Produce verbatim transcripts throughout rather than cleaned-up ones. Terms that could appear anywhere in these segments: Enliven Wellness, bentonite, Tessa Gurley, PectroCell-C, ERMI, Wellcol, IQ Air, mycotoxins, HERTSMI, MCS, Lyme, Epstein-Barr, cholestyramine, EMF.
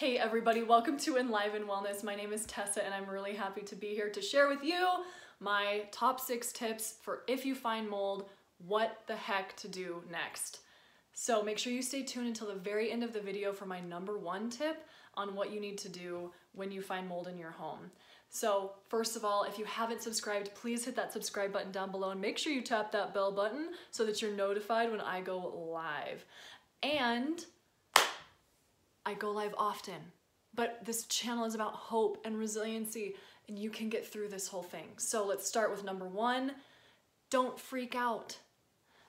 Hey everybody, welcome to Enliven Wellness. My name is Tessa and I'm really happy to be here to share with you my top six tips for if you find mold, what the heck to do next. So make sure you stay tuned until the very end of the video for my number one tip on what you need to do when you find mold in your home. So first of all, if you haven't subscribed, please hit that subscribe button down below and make sure you tap that bell button so that you're notified when I go live. And I go live often, but this channel is about hope and resiliency, and you can get through this whole thing. So let's start with number one, don't freak out.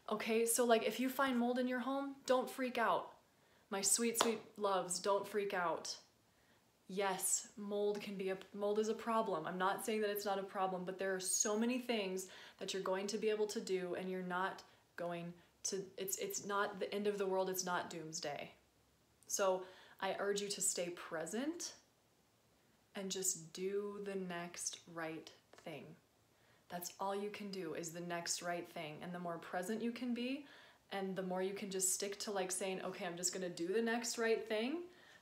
Okay, so like if you find mold in your home, don't freak out. My sweet, sweet loves, don't freak out. Yes, mold can be a, mold is a problem. I'm not saying that it's not a problem, but there are so many things that you're going to be able to do and you're not going to, it's, it's not the end of the world, it's not doomsday. So I urge you to stay present and just do the next right thing. That's all you can do is the next right thing. And the more present you can be and the more you can just stick to like saying, okay, I'm just gonna do the next right thing,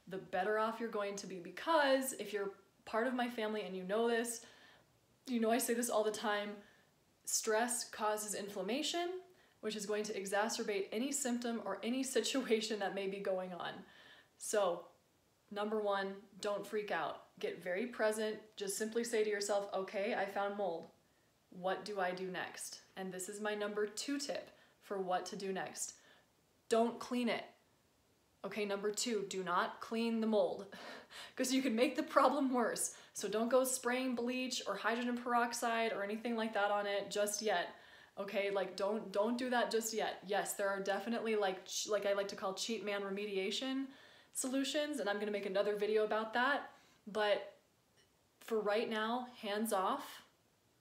the better off you're going to be. Because if you're part of my family and you know this, you know I say this all the time, stress causes inflammation, which is going to exacerbate any symptom or any situation that may be going on. So number one, don't freak out. Get very present. Just simply say to yourself, okay, I found mold. What do I do next? And this is my number two tip for what to do next. Don't clean it. Okay, number two, do not clean the mold because you can make the problem worse. So don't go spraying bleach or hydrogen peroxide or anything like that on it just yet. Okay, like don't don't do that just yet. Yes, there are definitely like, like I like to call cheap man remediation solutions, and I'm gonna make another video about that. But for right now, hands off.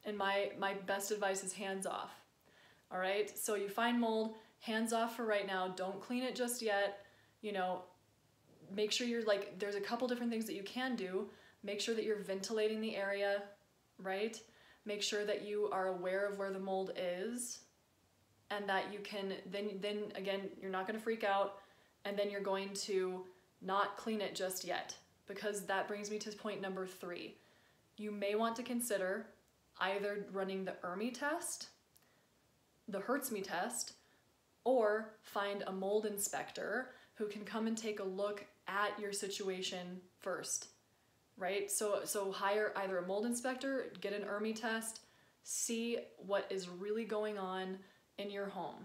And my, my best advice is hands off. All right, so you find mold, hands off for right now. Don't clean it just yet. You know, make sure you're like, there's a couple different things that you can do. Make sure that you're ventilating the area, right? Make sure that you are aware of where the mold is and that you can, then, then again, you're not gonna freak out and then you're going to not clean it just yet, because that brings me to point number three. You may want to consider either running the E R M I test, the HERTSMI test, or find a mold inspector who can come and take a look at your situation first. Right? So, so hire either a mold inspector, get an E R M I test, see what is really going on in your home.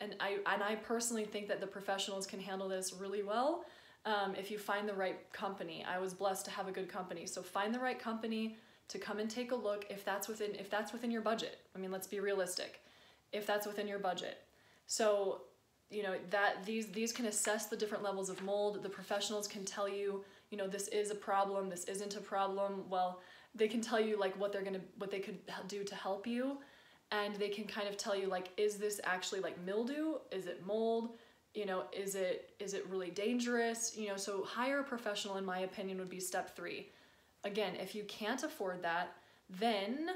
And I, and I personally think that the professionals can handle this really well um, if you find the right company. I was blessed to have a good company. So find the right company to come and take a look if that's within, if that's within your budget. I mean, let's be realistic, if that's within your budget. So, you know, that these, these can assess the different levels of mold. The professionals can tell you, you know, this is a problem, this isn't a problem. Well, they can tell you like what they're gonna, what they could do to help you. And they can kind of tell you like, is this actually like mildew? Is it mold? You know, is it, is it really dangerous? You know, so hire a professional in my opinion would be step three. Again, if you can't afford that, then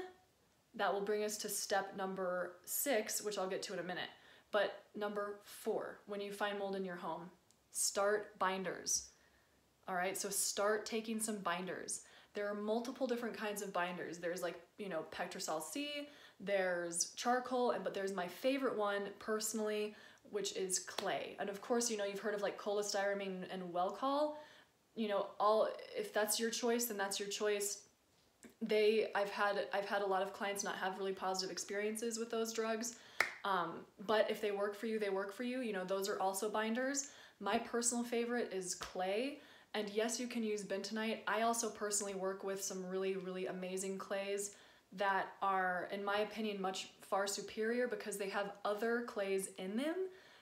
that will bring us to step number six, which I'll get to in a minute. But number four, when you find mold in your home, start binders. All right, so start taking some binders. There are multiple different kinds of binders. There's like, you know, PectroCell-C, there's charcoal, and but there's my favorite one personally, which is clay. And of course, you know, you've heard of like cholestyramine and Wellcol. You know, all if that's your choice, then that's your choice. They, I've had, I've had a lot of clients not have really positive experiences with those drugs. Um, but if they work for you, they work for you. You know, those are also binders. My personal favorite is clay. And yes, you can use bentonite. I also personally work with some really, really amazing clays that are, in my opinion, much far superior because they have other clays in them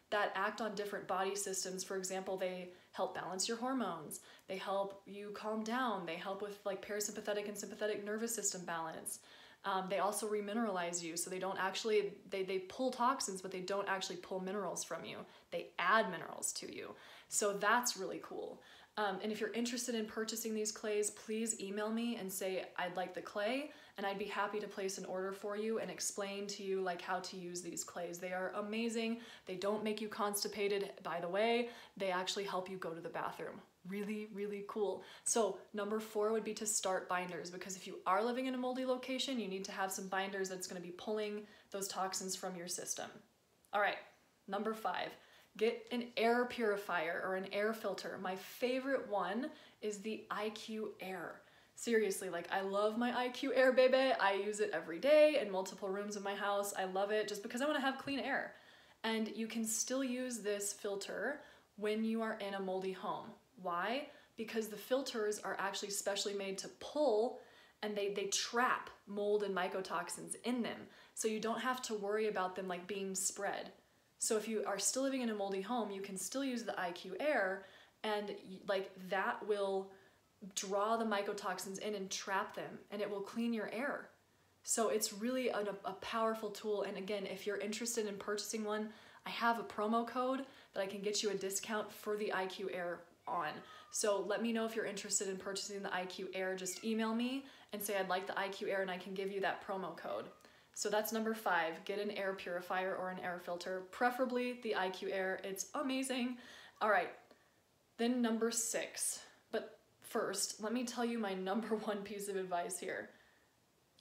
that act on different body systems. For example, they help balance your hormones. They help you calm down. They help with like parasympathetic and sympathetic nervous system balance. Um, they also remineralize you. So they don't actually, they, they pull toxins, but they don't actually pull minerals from you. They add minerals to you. So that's really cool. Um, and if you're interested in purchasing these clays, please email me and say, I'd like the clay, and I'd be happy to place an order for you and explain to you like how to use these clays. They are amazing. They don't make you constipated, by the way. They actually help you go to the bathroom. really, really cool. So number four would be to start binders, because if you are living in a moldy location, you need to have some binders that's going to be pulling those toxins from your system. All right, number five, get an air purifier or an air filter. My favorite one is the I Q Air. Seriously, like I love my I Q Air, baby. I use it every day in multiple rooms of my house. I love it just because I want to have clean air. And you can still use this filter when you are in a moldy home. Why? Because the filters are actually specially made to pull, and they, they trap mold and mycotoxins in them. So you don't have to worry about them like being spread. So if you are still living in a moldy home, you can still use the I Q Air, and like that will draw the mycotoxins in and trap them, and it will clean your air. So it's really an, a powerful tool. And again, if you're interested in purchasing one, I have a promo code that I can get you a discount for the I Q Air on. So let me know if you're interested in purchasing the I Q Air. Just email me and say I'd like the I Q Air, and I can give you that promo code. So that's number five, get an air purifier or an air filter, preferably the I Q Air. It's amazing. All right, then number six. But first, let me tell you my number one piece of advice here.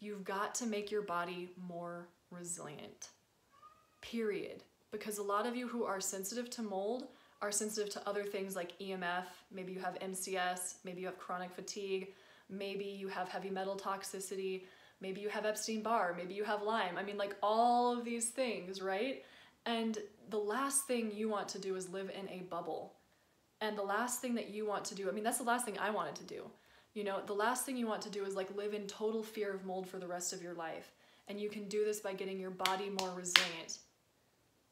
You've got to make your body more resilient, period. Because a lot of you who are sensitive to mold are sensitive to other things like E M F, maybe you have M C S, maybe you have chronic fatigue, maybe you have heavy metal toxicity, maybe you have Epstein-Barr, maybe you have Lyme. I mean, like all of these things, right? And the last thing you want to do is live in a bubble. And the last thing that you want to do, I mean, that's the last thing I wanted to do. You know, the last thing you want to do is like live in total fear of mold for the rest of your life. And you can do this by getting your body more resilient.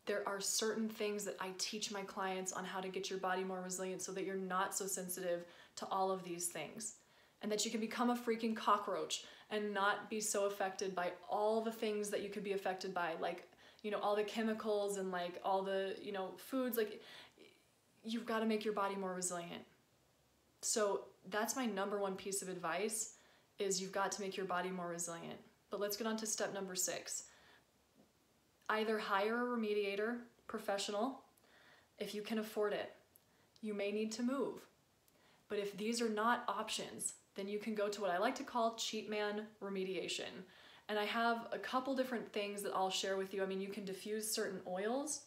There are certain things that I teach my clients on how to get your body more resilient so that you're not so sensitive to all of these things, and that you can become a freaking cockroach and not be so affected by all the things that you could be affected by, like, you know, all the chemicals and like all the, you know, foods. Like, you've got to make your body more resilient. So that's my number one piece of advice, is you've got to make your body more resilient. But let's get on to step number six. Either hire a remediator, professional, if you can afford it. You may need to move. But if these are not options, then you can go to what I like to call cheap man remediation. And I have a couple different things that I'll share with you. I mean, you can diffuse certain oils.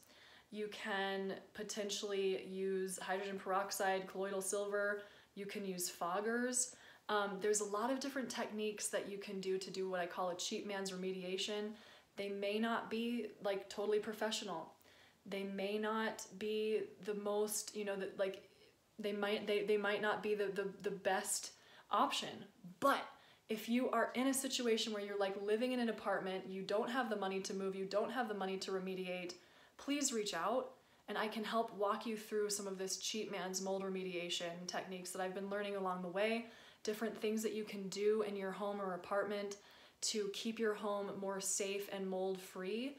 You can potentially use hydrogen peroxide, colloidal silver. You can use foggers. Um, there's a lot of different techniques that you can do to do what I call a cheap man's remediation. They may not be like totally professional. They may not be the most, you know, the, like they might, they, they might not be the, the, the best option. But if you are in a situation where you're like living in an apartment, you don't have the money to move, you don't have the money to remediate, please reach out and I can help walk you through some of this cheap man's mold remediation techniques that I've been learning along the way, different things that you can do in your home or apartment to keep your home more safe and mold-free.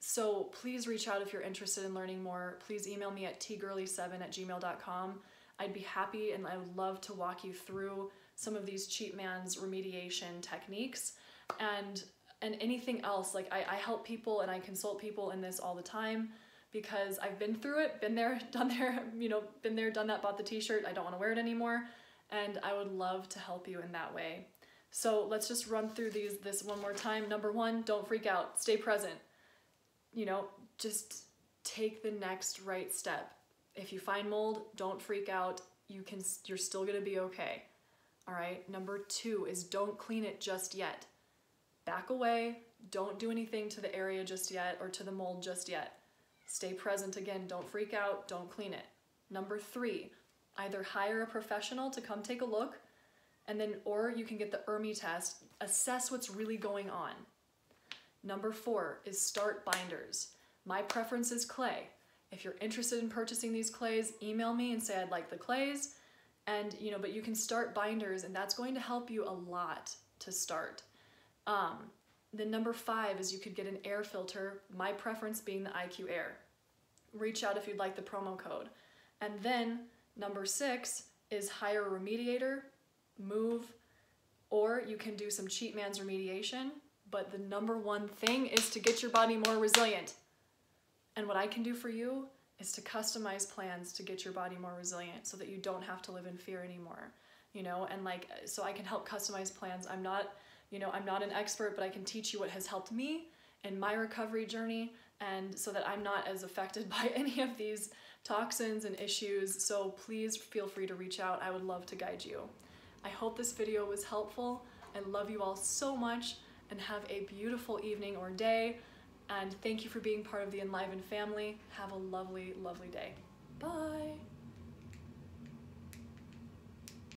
So please reach out if you're interested in learning more. Please email me at t girly seven at gmail dot com. I'd be happy and I would love to walk you through some of these cheap man's remediation techniques and, and anything else. Like I, I help people and I consult people in this all the time because I've been through it, been there, done there, you know, been there, done that, bought the t-shirt, I don't wanna wear it anymore. And I would love to help you in that way. So let's just run through these this one more time. Number one, don't freak out, stay present. You know, just take the next right step. If you find mold, don't freak out. You can, you're still gonna be okay. All right, number two is don't clean it just yet. Back away, don't do anything to the area just yet or to the mold just yet. Stay present again, don't freak out, don't clean it. Number three, either hire a professional to come take a look, and then, or you can get the E R M I test, assess what's really going on. Number four is start binders. My preference is clay. If you're interested in purchasing these clays, email me and say I'd like the clays. And you know, but you can start binders and that's going to help you a lot to start. Um, then number five is you could get an air filter, my preference being the I Q Air. Reach out if you'd like the promo code. And then number six is hire a remediator, move, or you can do some cheap man's remediation, but the number one thing is to get your body more resilient. And what I can do for you is to customize plans to get your body more resilient so that you don't have to live in fear anymore, you know? And like, so I can help customize plans. I'm not, you know, I'm not an expert, but I can teach you what has helped me in my recovery journey, and so that I'm not as affected by any of these toxins and issues. So please feel free to reach out. I would love to guide you. I hope this video was helpful. I love you all so much, and have a beautiful evening or day. And thank you for being part of the Enliven family. Have a lovely, lovely day. Bye.